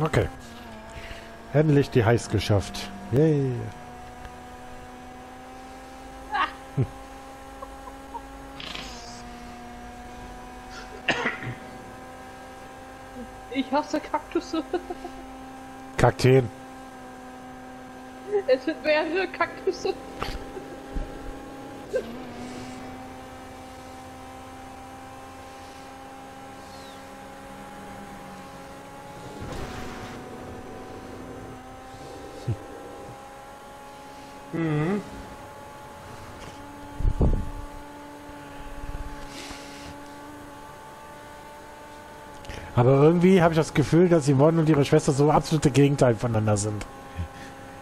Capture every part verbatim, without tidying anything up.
Okay. Endlich die Heiß geschafft. Yay. Ich hasse Kaktusse. Kakteen. Es sind mehrere Kaktusse. Mhm. Aber irgendwie habe ich das Gefühl, dass Yvonne und ihre Schwester so absolute Gegenteil voneinander sind.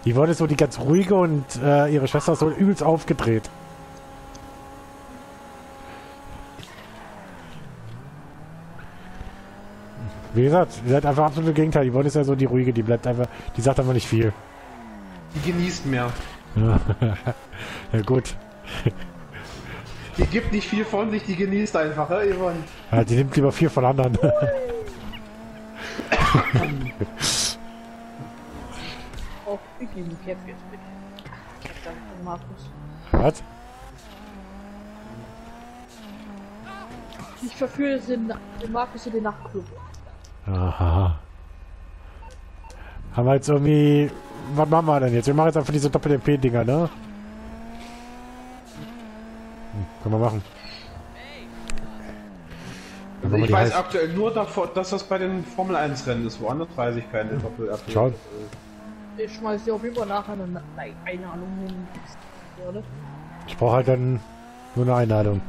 Yvonne ist so die ganz ruhige und äh, ihre Schwester ist so übelst aufgedreht. Wie gesagt, ihr seid einfach absolute Gegenteil. Yvonne ist ja so die ruhige, die bleibt einfach, die sagt einfach nicht viel. Die genießt mehr. Ja gut. Die gibt nicht viel von sich, die genießt einfach, ne, Yvonne? Ja, die nimmt lieber viel von anderen. Oh, ich gebe die Pferd jetzt mit. Danke, Markus. Was? Ich verführe den, den Markus in den Nachtclub. Aha. Haben wir jetzt irgendwie... Was machen wir denn jetzt? Wir machen jetzt einfach diese Doppel-M P-Dinger, ne? Hm, können wir machen. Also ich weiß aktuell nur davon, dass das bei den Formel eins Rennen ist. Woanders weiß ich keine Doppel-M P. Schau. Ich schmeiß dir auf jeden Fall nachher eine Einladung hin. Ich brauche halt dann nur eine Einladung.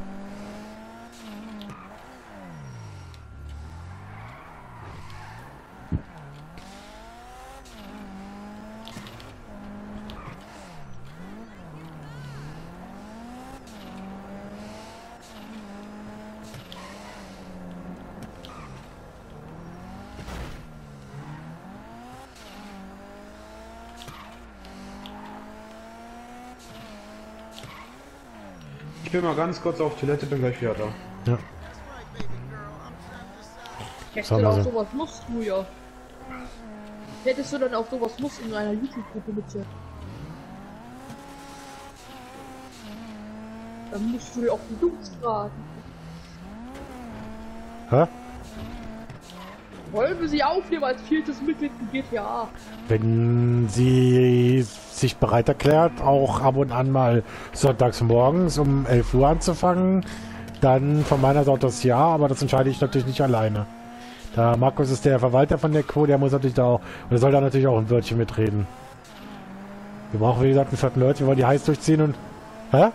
Ich bin mal ganz kurz auf Toilette, bin gleich wieder da. Ja. Hättest du auf sowas Lust, Julia? Hättest du dann auf sowas Lust in einer YouTube-Gruppe bitte? Dann musst du dir auf die Jungs fragen. Hä? Wollen wir sie aufnehmen als viertes Mitglied im G T A? Wenn sie sich bereit erklärt, auch ab und an mal sonntags morgens um elf Uhr anzufangen, dann von meiner Seite aus ja, aber das entscheide ich natürlich nicht alleine. Da Markus ist der Verwalter von der Crew, der muss natürlich da auch, und der soll da natürlich auch ein Wörtchen mitreden. Wir brauchen, wie gesagt, einen vierten Leute, wir wollen die heiß durchziehen und... Hä?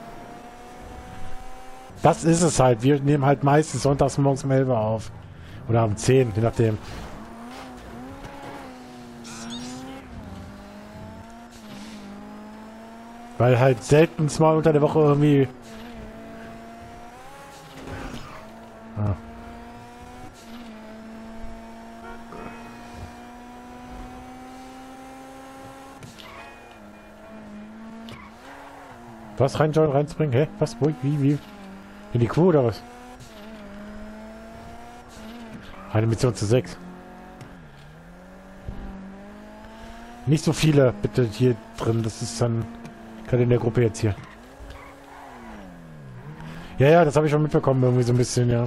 Das ist es halt, wir nehmen halt meistens sonntags morgens um elf Uhr auf. Oder um zehn, je nachdem. Weil halt selten mal unter der Woche irgendwie... Ah. Was? Reinschauen, reinspringen? Hä? Was? Wo? Wie? Wie? In die Crew oder was? Eine Mission zu sechs. Nicht so viele bitte hier drin. Das ist dann gerade in der Gruppe jetzt hier. Ja, ja, das habe ich schon mitbekommen. Irgendwie so ein bisschen, ja.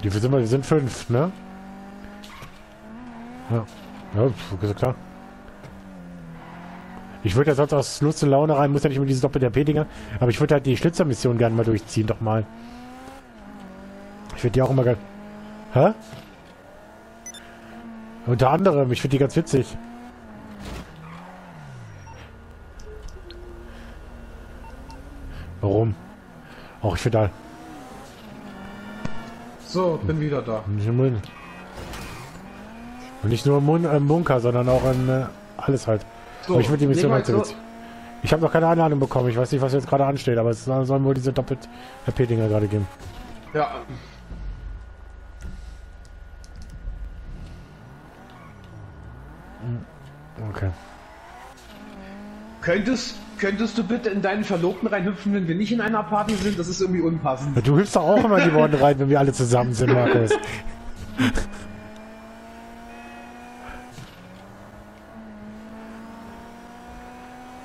Wie viel sind wir? Wir sind fünf, ne? Ja, ja, ist klar. Ich würde ja sonst aus Lust und Laune rein, muss ja nicht mit dieses Doppel-R P-Dinger, aber ich würde halt die Schlitzermission gerne mal durchziehen, doch mal. Ich würde die auch immer gerne... Hä? Unter anderem, ich finde die ganz witzig. Warum? Auch ich finde da... So, bin wieder da. Nicht im Mund. Und nicht nur im, Mund, im Bunker, sondern auch in äh, alles halt. So, aber ich würde die Mission halt so. Ich habe noch keine Einladung bekommen. Ich weiß nicht, was jetzt gerade ansteht, aber es sollen wohl diese Doppel-R P-Dinger gerade geben. Ja. Okay. Könntest, könntest du bitte in deinen Verlobten reinhüpfen, wenn wir nicht in einer Party sind? Das ist irgendwie unpassend. Du hüpfst doch auch immer in die Worte rein, wenn wir alle zusammen sind, Markus.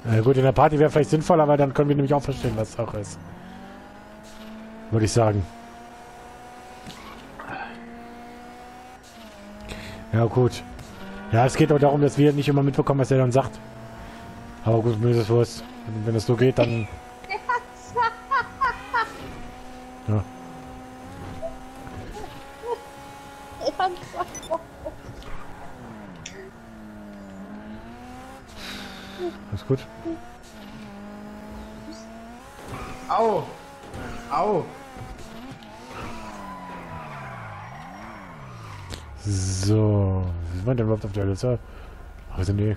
Na gut, in der Party wäre vielleicht sinnvoller, weil dann können wir nämlich auch verstehen, was Sache ist. Würde ich sagen. Ja, gut. Ja, es geht auch darum, dass wir nicht immer mitbekommen, was er dann sagt. Aber gut, mir ist es Wurst. Wenn es so geht, dann... Ja. Alles gut. Au! Au! So. Wie war denn überhaupt auf der Liste? Also nee.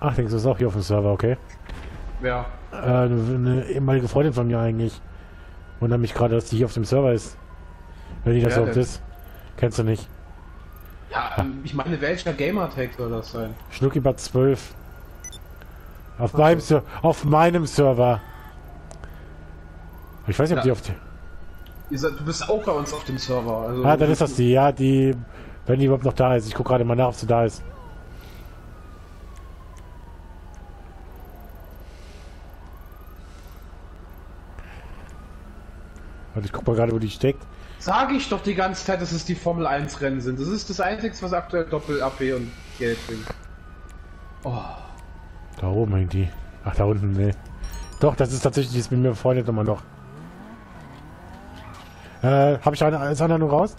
Ach, denkst du, das ist auch hier auf dem Server, okay? Ja. Äh, eine ehemalige Freundin von mir eigentlich. Wundert mich gerade, dass die hier auf dem Server ist. Wenn die das überhaupt ist. Kennst du nicht. Ja, ähm, ich meine, welcher Gamertag soll das sein? Schnuckibad zwölf. Auf, meinem, so. auf meinem Server. Ich weiß nicht, ob ja. die auf die... Du bist auch bei uns auf dem Server. Also ah, dann ist das die, ja, die... Wenn die überhaupt noch da ist. Ich gucke gerade mal nach, ob sie da ist. Also ich guck mal gerade, wo die steckt. Sage ich doch die ganze Zeit, dass es die Formel eins Rennen sind. Das ist das Einzige, was aktuell Doppel-A P und Geld bringt. Oh. Da oben hängt die. Ach, da unten, ne. Doch, das ist tatsächlich, die ist mit mir befreundet immer noch. Äh, hab ich eine, ist einer nur raus?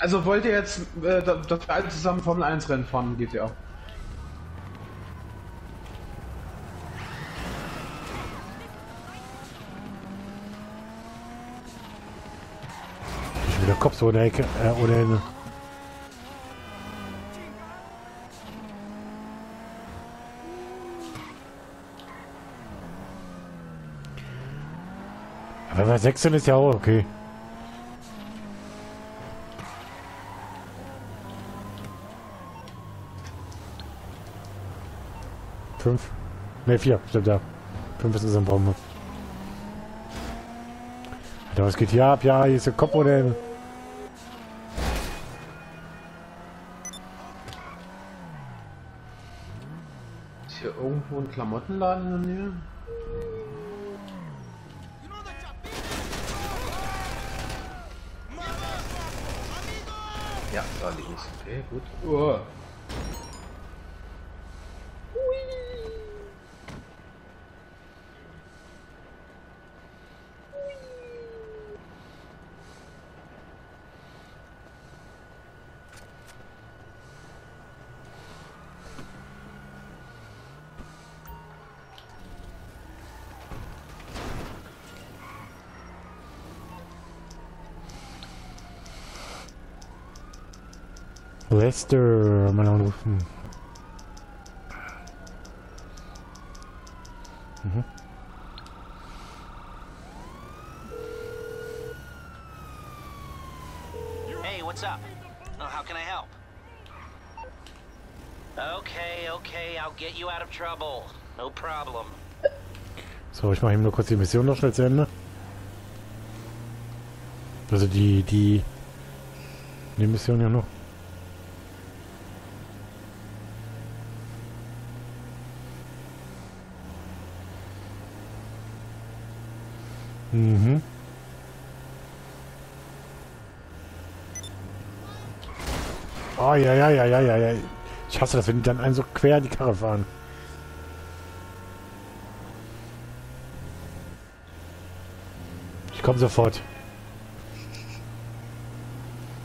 Also wollt ihr jetzt, äh, dass wir alle zusammen Formel eins Rennen fahren, geht ja. Der Kopf so in der Ecke, äh, ohne Ende. Aber bei sechzehn ist ja auch okay. fünf. Ne, vier. Stimmt, ja. fünf ist unser Baum. Alter, was geht hier ab? Ja, hier ist der Kopf ohne Ende. Irgendwo ein Klamottenladen in der Nähe. Ja, da links. Okay, gut. Oh. Lester, mal anrufen. Mhm. Hey, what's up? Oh, how can I help? Okay, okay, I'll get you out of trouble. No problem. So, ich mache ihm nur kurz die Mission noch schnell zu Ende. Also die die die Mission ja noch. Mhm. Oh, ja, ja, ja, ja, ja, ja. Ich hasse das, wenn die dann einen so quer die Karre fahren. Ich komme sofort.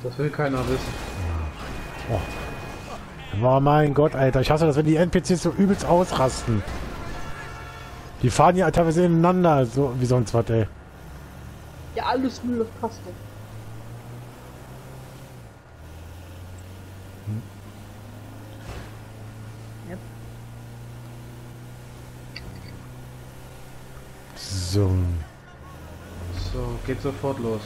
Das will keiner wissen. Oh. Oh mein Gott, Alter. Ich hasse das, wenn die N P Cs so übelst ausrasten. Die fahren ja teilweise ineinander, so wie sonst was, ey. Ja, alles Müll, das passt doch. Hm. Ja. So. So, geht sofort los.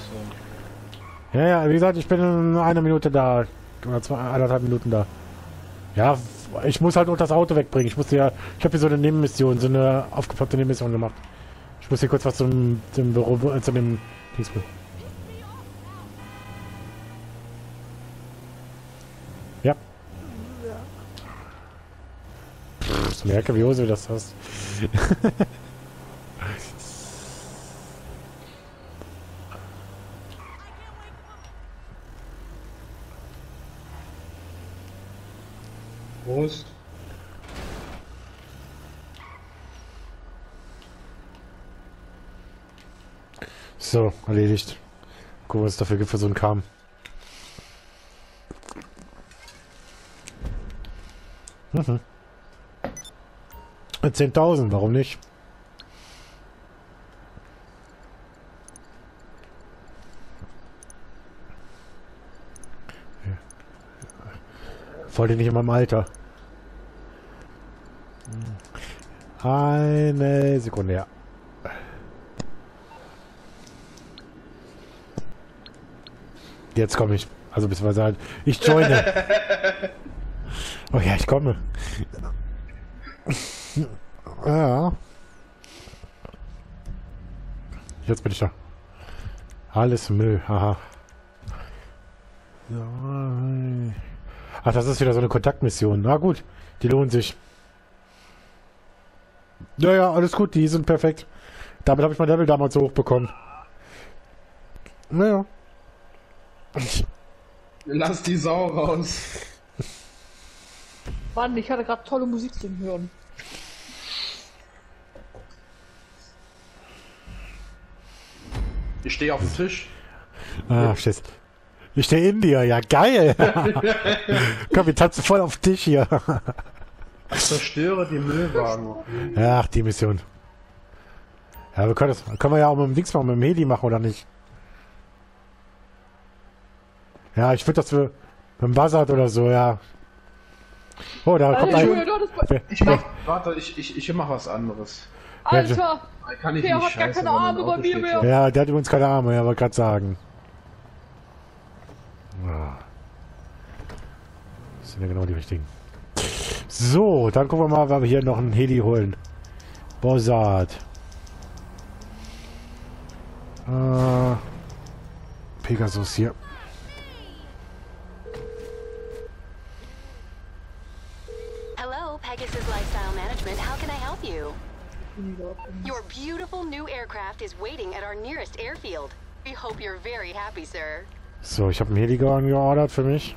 So. Ja, ja, wie gesagt, ich bin in einer Minute da. oder zwei, anderthalb Minuten da. Ja, ich muss halt noch das Auto wegbringen. Ich musste ja, ich habe hier so eine Nebenmission, so eine aufgepackte Nebenmission gemacht. Ich muss hier kurz was zum, zum Büro, äh, zu dem Dings bringen. Ja. Ich merke, wie Hose du das hast. Prost. So, erledigt. Guck mal, was es dafür gibt für so einen Kram. Mhm. zehntausend, warum nicht? Vor allem nicht in meinem Alter. Eine Sekunde, ja. Jetzt komme ich. Also beziehungsweise halt. Ich joine. Oh ja, ich komme. Ja. Jetzt bin ich da. Alles Müll, haha. Ach, das ist wieder so eine Kontaktmission. Na gut, die lohnt sich. Naja, alles gut, die sind perfekt. Damit habe ich mein Level damals so hochbekommen. Naja. Lass die Sau raus. Mann, ich hatte gerade tolle Musik zum Hören. Ich stehe auf dem Tisch. Ah, Schiss. Ich stehe in dir, ja geil. Komm, wir tanzen voll auf dich hier. Zerstöre die Müllwagen. Ja, ach, die Mission. Ja, wir können das können wir ja auch mit dem Dings machen, mit dem Heli machen, oder nicht? Ja, ich würde das für mit dem Buzzard oder so, ja. Oh, da Alter, kommt ein... Alter, ich mach, warte, ich, ich, ich mach was anderes. Alter, kann ich der nicht hat scheißen, gar keine Arme bei mir mehr. Ja, der hat übrigens keine Arme, ja, wollte gerade sagen. Das sind ja genau die richtigen. So, dann gucken wir mal, ob wir hier noch einen Heli holen. Buzzard. Äh, Pegasus hier. Hello, Pegasus Lifestyle Management. How can I help you? Your beautiful new aircraft is waiting at our nearest airfield. We hope you're very happy, sir. So, ich habe einen Heli geordert für mich.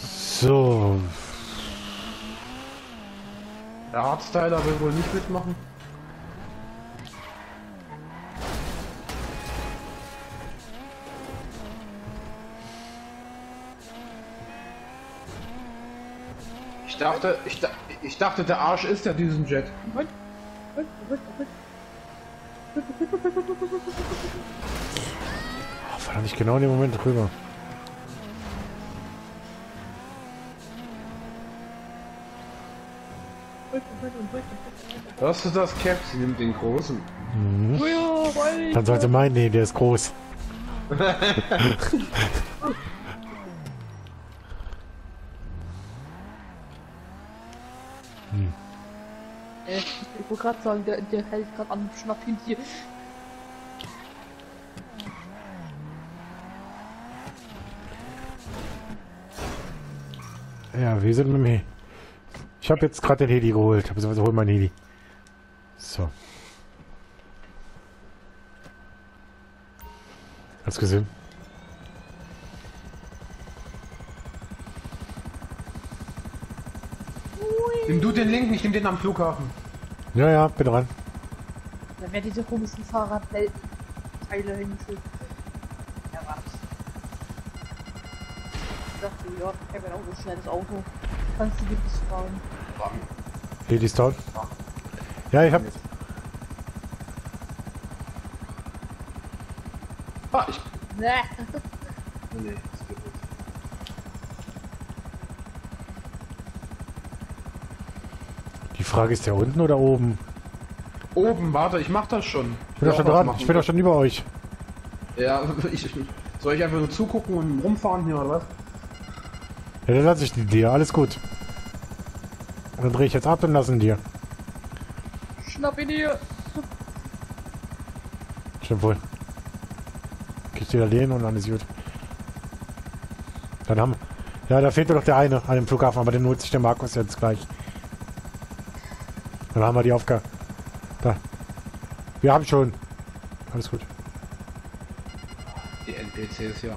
So. Der Hardstyler will wohl nicht mitmachen. Ich dachte, ich, ich dachte, der Arsch ist ja diesen Jet. Oh, verdammt, nicht genau in dem Moment drüber. Hörst du das, Cap? Sie nimmt den großen. Mhm. Dann sollte meinen, nee, der ist groß. Hm. Ich wollte gerade sagen, der, der hält gerade an dem Schnapp hinter dir. Ja, wir sind mit mir. Ich habe jetzt gerade den Heli geholt. Also hol mein Heli. So. Hast gesehen? Nimm du den Link, ich nehm den am Flughafen. Ja, ja, bin dran. Da werde ich doch komische Fahrradteile hinschütten. Ja, warte. Ich dachte, ja, ich habe ja auch so schnell das Auto. Kannst du die bis fragen? Hier, die ist down. Ja, ich hab... Ah, ich... Nee. Nee, das geht nicht. Die Frage ist ja unten oder oben? Oben, warte, ich mach das schon. Ich bin doch schon dran, ich bin doch schon über euch. Ja, ich, soll ich einfach nur zugucken und rumfahren hier oder was? Ja, dann lasse ich die dir, alles gut. Und dann drehe ich jetzt ab und lassen dir. Schnapp ihn dir! Stimmt wohl. Kriegst du wieder lehnen und alles gut. Dann haben wir. Ja, da fehlt mir doch der eine an dem Flughafen, aber den holt sich der Markus jetzt gleich. Dann haben wir die Aufgabe. Da. Wir haben schon. Alles gut. Die N P Cs ja.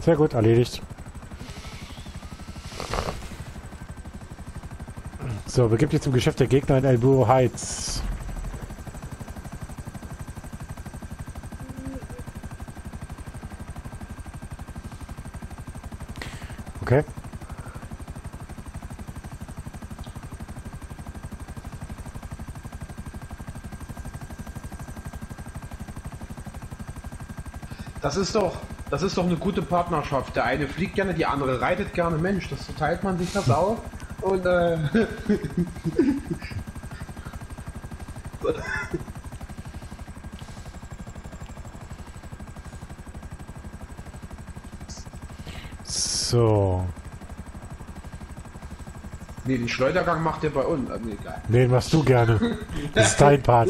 Sehr gut, erledigt. So, begib dich zum Geschäft der Gegner in Elburo Heights. Okay. Das ist doch... Das ist doch eine gute Partnerschaft. Der eine fliegt gerne, die andere reitet gerne. Mensch, das teilt man sich das auf. Und äh... so. Nee, den Schleudergang macht der bei uns. Nee, geil. Nee, den machst du gerne. Das ist dein Part.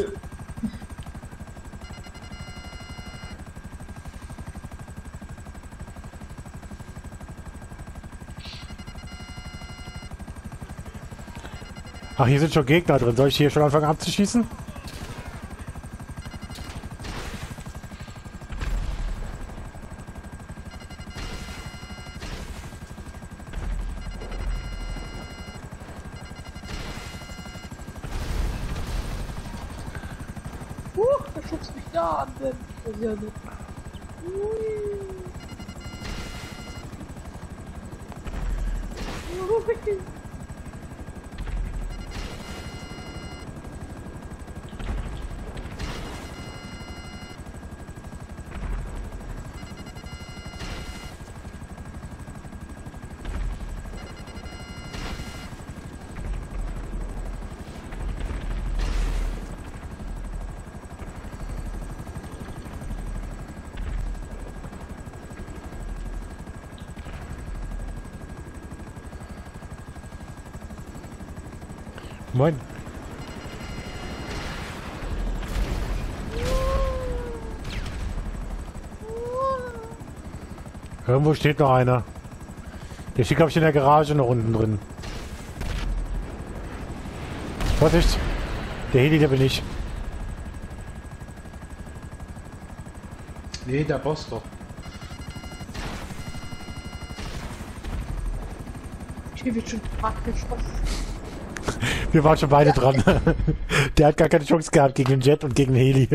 Ach, hier sind schon Gegner drin. Soll ich hier schon anfangen abzuschießen? Huch, der schubst mich da an, denn das ist ja nicht. Ui. Moin. Irgendwo steht noch einer. Der steht, glaube ich, in der Garage noch unten drin. Vorsicht! Der Heli, der bin ich. Nee, der Boss doch. Hier wird schon praktisch was. Wir waren schon beide dran. Der hat gar keine Chance gehabt gegen den Jet und gegen den Heli.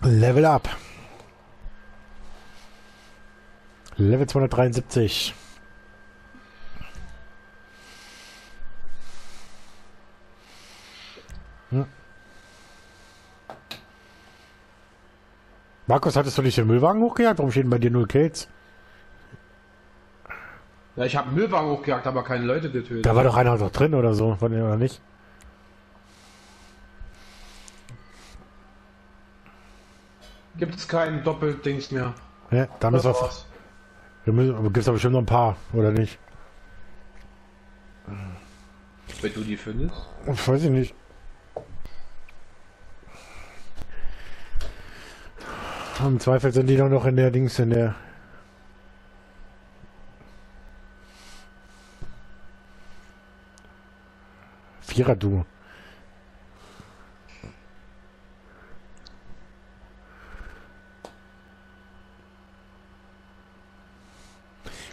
Level up. Level zweihundertdreiundsiebzig. Hm. Markus, hattest du nicht den Müllwagen hochgejagt? Warum stehen bei dir null Kills? Ja, ich habe einen Müllwagen hochgejagt, aber keine Leute getötet. Da war doch einer noch drin oder so, von dem oder nicht? Gibt es keinen Doppeldings mehr? Ja, da müssen wir. Wir müssen, aber gibt's aber bestimmt noch ein paar, oder nicht? Wenn du die findest? Ich weiß nicht. Im Zweifel sind die doch noch in der Dings, in der... Vierer-Duo.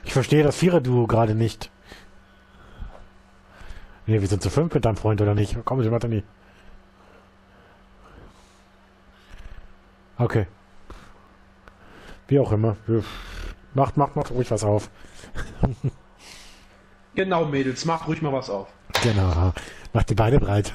Ich verstehe das Vierer-Duo gerade nicht. Ne, wir sind zu fünf mit deinem Freund, oder nicht? Komm, ich mach doch nie. Okay. Wie auch immer. Macht, macht, macht ruhig was auf. Genau, Mädels, mach ruhig mal was auf. Genau, mach die Beine breit.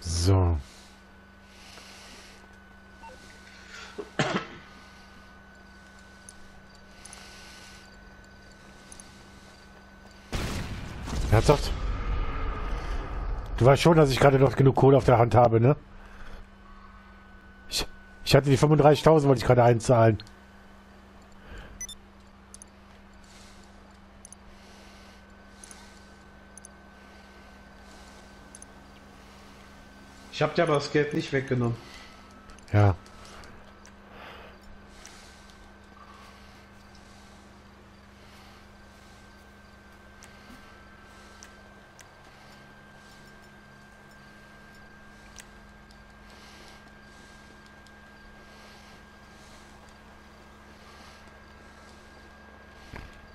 So. Herzhaft? Du weißt schon, dass ich gerade noch genug Kohle auf der Hand habe, ne? Ich, ich hatte die fünfunddreißigtausend, wollte ich gerade einzahlen. Ich habe dir aber das Geld nicht weggenommen. Ja.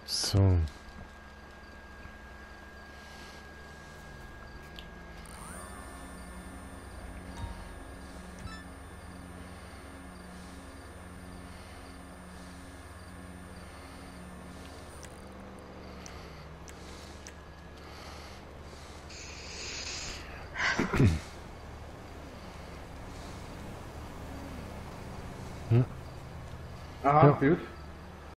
So. Hm? Aha, ja. Gut.